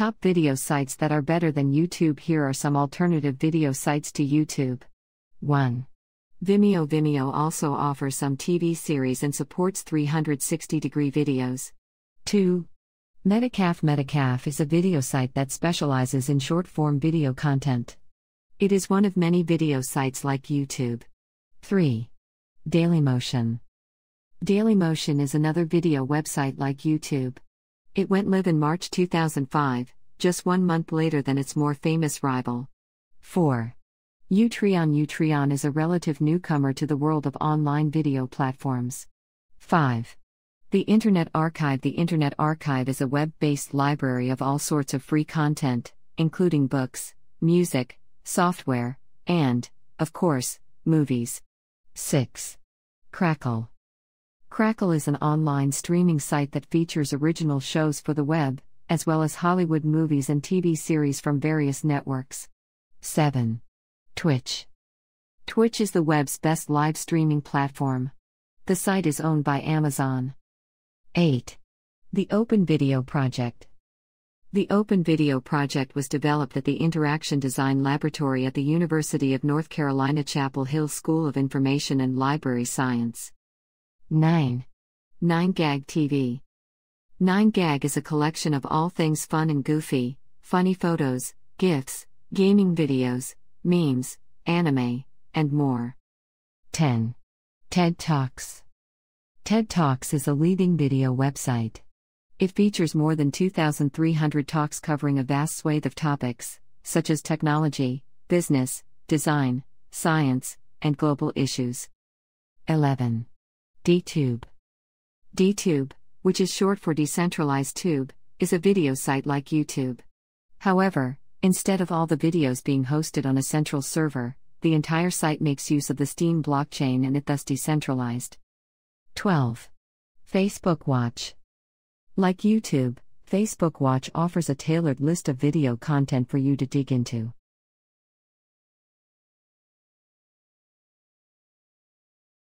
Top video sites that are better than YouTube. Here are some alternative video sites to YouTube. 1. Vimeo. Vimeo also offers some TV series and supports 360-degree videos. 2. Metacafe. Metacafe is a video site that specializes in short-form video content. It is one of many video sites like YouTube. 3. Dailymotion. Dailymotion is another video website like YouTube. It went live in March 2005, just 1 month later than its more famous rival. 4. Utreon. Utreon is a relative newcomer to the world of online video platforms. 5. The Internet Archive. The Internet Archive is a web-based library of all sorts of free content, including books, music, software, and, of course, movies. 6. Crackle. Crackle is an online streaming site that features original shows for the web, as well as Hollywood movies and TV series from various networks. 7. Twitch. Twitch is the web's best live streaming platform. The site is owned by Amazon. 8. The Open Video Project. The Open Video Project was developed at the Interaction Design Laboratory at the University of North Carolina Chapel Hill School of Information and Library Science. 9. 9GAG TV. 9GAG is a collection of all things fun and goofy, funny photos, GIFs, gaming videos, memes, anime, and more. 10. TED Talks. TED Talks is a leading video website. It features more than 2,300 talks covering a vast swathe of topics, such as technology, business, design, science, and global issues. 11. DTube. DTube, which is short for Decentralized Tube, is a video site like YouTube. However, instead of all the videos being hosted on a central server, the entire site makes use of the Steam blockchain and it thus decentralized. 12. Facebook Watch. Like YouTube, Facebook Watch offers a tailored list of video content for you to dig into.